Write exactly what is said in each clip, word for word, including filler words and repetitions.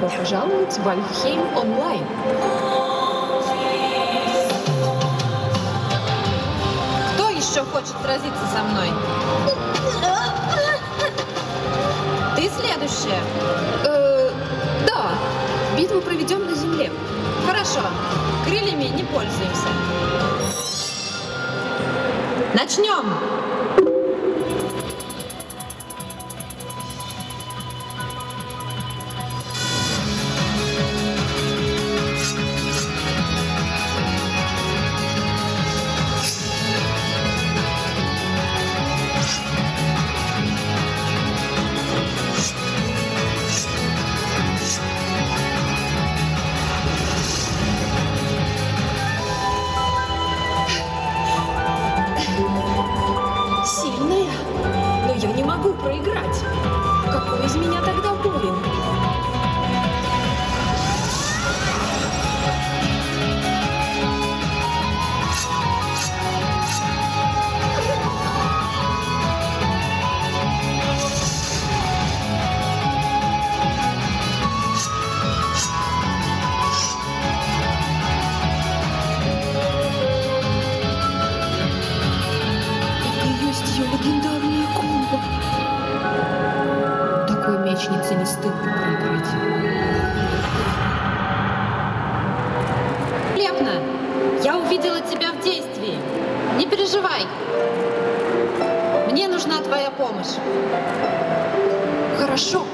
добро пожаловать в Alfheim Online! Кто еще хочет сразиться со мной? Ты следующая? Э, да, битву проведем на земле. Хорошо, крыльями не пользуемся. Начнем! Проиграть. Какой из меня тогда воин? Это и есть ее легендарная комбо. Мечнице не стыдно проиграть. Великолепно! Я увидела тебя в действии. Не переживай. Мне нужна твоя помощь. Хорошо.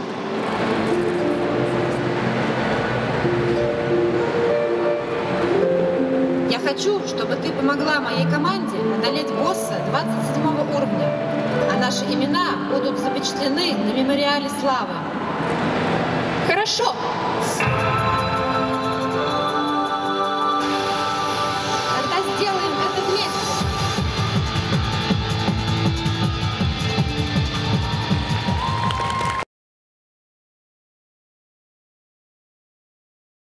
Я хочу, чтобы ты помогла моей команде одолеть босса двадцать седьмого уровня. А наши имена будут запечатлены на мемориале славы. Хорошо!